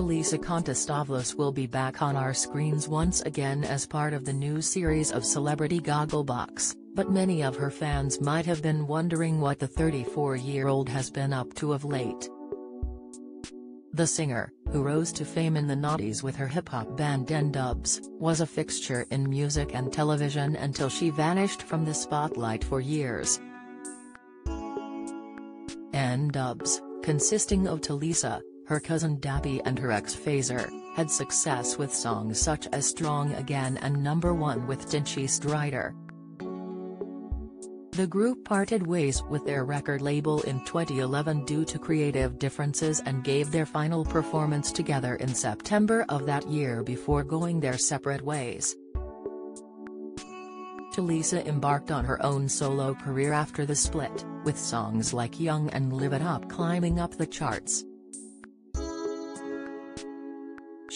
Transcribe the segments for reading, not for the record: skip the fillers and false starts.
Tulisa Contostavlos will be back on our screens once again as part of the new series of Celebrity Gogglebox, but many of her fans might have been wondering what the 34-year-old has been up to of late. The singer, who rose to fame in the '90s with her hip-hop band N-Dubz, was a fixture in music and television until she vanished from the spotlight for years. N-Dubz, consisting of Tulisa, her cousin Dappy and her ex Phaser, had success with songs such as Strong Again and #1 with Tinchy Stryder. The group parted ways with their record label in 2011 due to creative differences and gave their final performance together in September of that year before going their separate ways. Tulisa embarked on her own solo career after the split, with songs like Young and Live It Up climbing up the charts.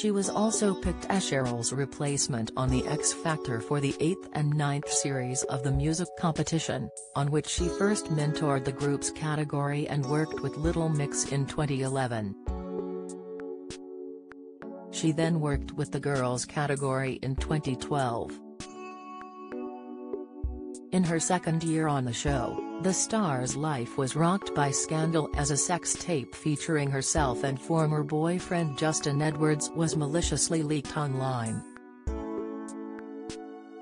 She was also picked as Cheryl's replacement on The X Factor for the 8th and 9th series of the music competition, on which she first mentored the group's category and worked with Little Mix in 2011. She then worked with the girls category in 2012. In her second year on the show, the star's life was rocked by scandal as a sex tape featuring herself and former boyfriend Justin Edwards was maliciously leaked online.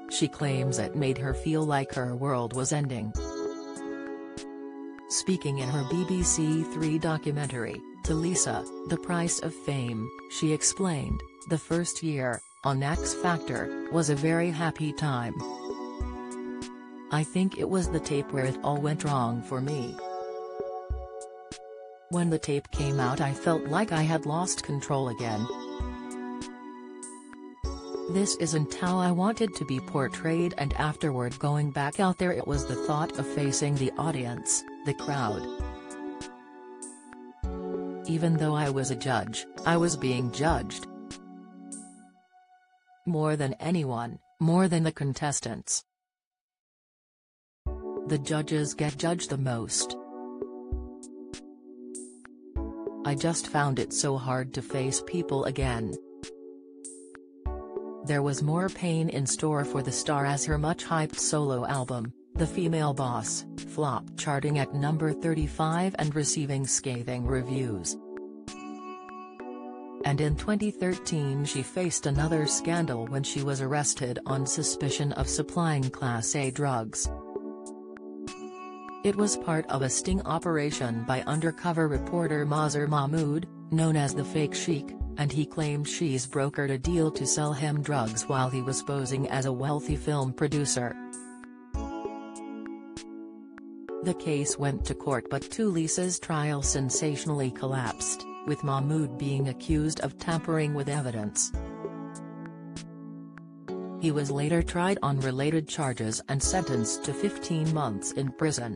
She claims it made her feel like her world was ending. Speaking in her BBC3 documentary, Tulisa, The Price of Fame, she explained, "The first year, on X Factor, was a very happy time. I think it was the tape where it all went wrong for me. When the tape came out, I felt like I had lost control again. This isn't how I wanted to be portrayed, and afterward going back out there, it was the thought of facing the audience, the crowd. Even though I was a judge, I was being judged. More than anyone, more than the contestants. The judges get judged the most. I just found it so hard to face people again." There was more pain in store for the star as her much-hyped solo album, The Female Boss, flopped, charting at #35 and receiving scathing reviews. And in 2013 she faced another scandal when she was arrested on suspicion of supplying Class A drugs. It was part of a sting operation by undercover reporter Mazher Mahmood, known as the Fake Sheikh, and he claimed she's brokered a deal to sell him drugs while he was posing as a wealthy film producer. The case went to court, but Tulisa's trial sensationally collapsed, with Mahmood being accused of tampering with evidence. He was later tried on related charges and sentenced to 15 months in prison.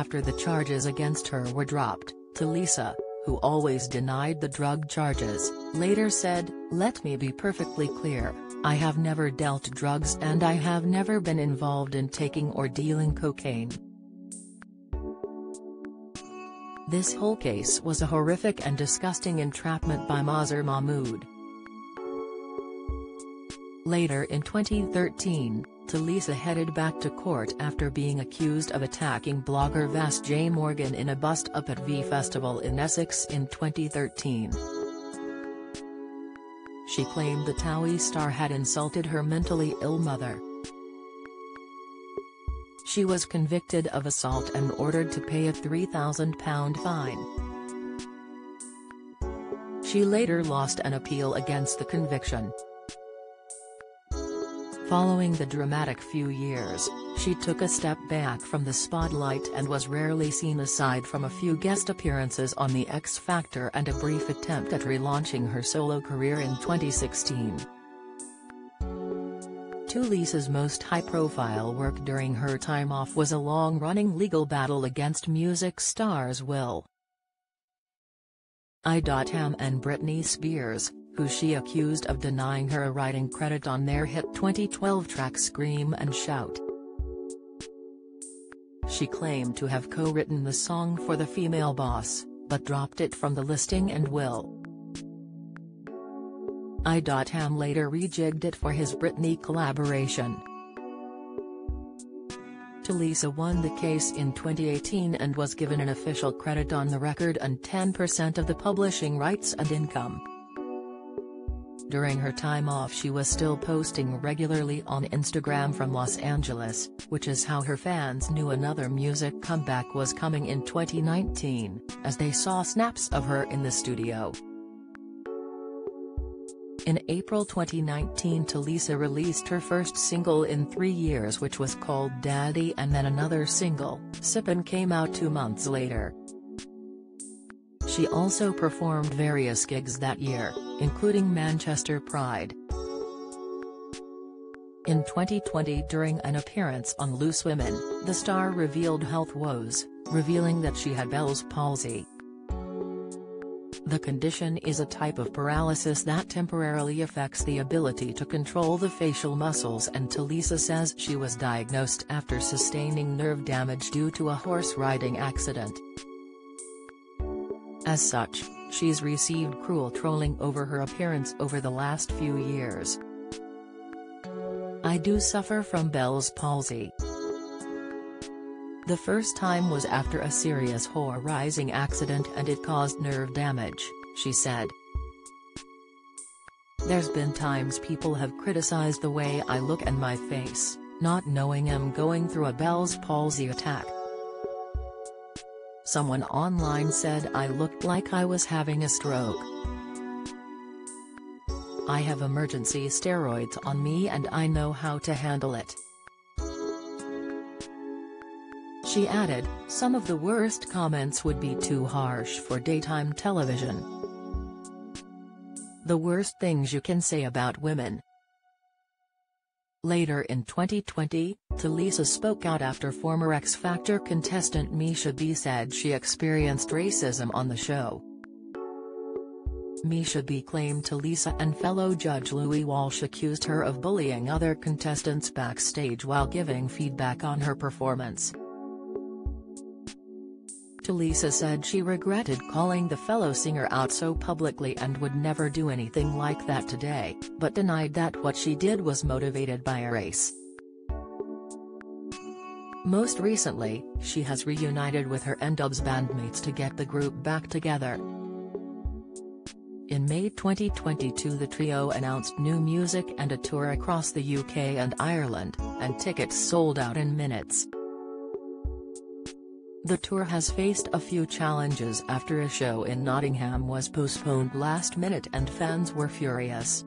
After the charges against her were dropped, Tulisa, who always denied the drug charges, later said, "Let me be perfectly clear, I have never dealt drugs and I have never been involved in taking or dealing cocaine. This whole case was a horrific and disgusting entrapment by Mazher Mahmood." Later in 2013, Tulisa headed back to court after being accused of attacking blogger Vass J Morgan in a bust-up at V Festival in Essex in 2013. She claimed the TOWIE star had insulted her mentally ill mother. She was convicted of assault and ordered to pay a £3,000 fine. She later lost an appeal against the conviction. Following the dramatic few years, she took a step back from the spotlight and was rarely seen aside from a few guest appearances on The X Factor and a brief attempt at relaunching her solo career in 2016. Tulisa's most high-profile work during her time off was a long-running legal battle against music stars Will.i.am and Britney Spears, who she accused of denying her a writing credit on their hit 2012 track Scream and Shout. She claimed to have co-written the song for The Female Boss, but dropped it from the listing, and will.i.am later rejigged it for his Britney collaboration. Tulisa won the case in 2018 and was given an official credit on the record and 10% of the publishing rights and income. During her time off, she was still posting regularly on Instagram from Los Angeles, which is how her fans knew another music comeback was coming in 2019, as they saw snaps of her in the studio. In April 2019, Tulisa released her first single in 3 years, which was called Daddy, and then another single, Sippin', came out 2 months later. She also performed various gigs that year, including Manchester Pride. In 2020, during an appearance on Loose Women, the star revealed health woes, revealing that she had Bell's palsy. The condition is a type of paralysis that temporarily affects the ability to control the facial muscles, and Tulisa says she was diagnosed after sustaining nerve damage due to a horse riding accident. As such, she's received cruel trolling over her appearance over the last few years. "I do suffer from Bell's palsy. The first time was after a serious horse-riding accident and it caused nerve damage," she said. "There's been times people have criticized the way I look and my face, not knowing I'm going through a Bell's palsy attack. Someone online said I looked like I was having a stroke. I have emergency steroids on me and I know how to handle it." She added, "Some of the worst comments would be too harsh for daytime television. The worst things you can say about women." Later in 2020, Tulisa spoke out after former X Factor contestant Misha B said she experienced racism on the show. Misha B claimed Tulisa and fellow judge Louis Walsh accused her of bullying other contestants backstage while giving feedback on her performance. Tulisa said she regretted calling the fellow singer out so publicly and would never do anything like that today, but denied that what she did was motivated by a race. Most recently, she has reunited with her N-Dubz bandmates to get the group back together. In May 2022, the trio announced new music and a tour across the UK and Ireland, and tickets sold out in minutes. The tour has faced a few challenges after a show in Nottingham was postponed last minute and fans were furious.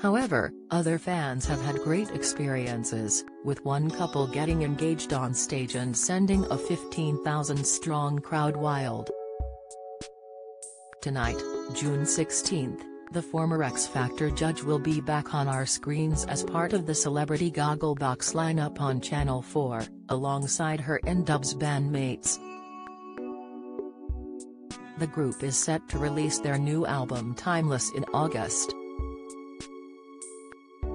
However, other fans have had great experiences, with one couple getting engaged on stage and sending a 15,000-strong crowd wild. Tonight, June 16th, the former X Factor judge will be back on our screens as part of the Celebrity Gogglebox lineup on Channel 4, alongside her N-Dubz bandmates. The group is set to release their new album Timeless in August.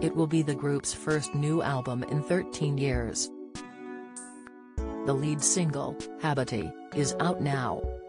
It will be the group's first new album in 13 years. The lead single, Habity, is out now.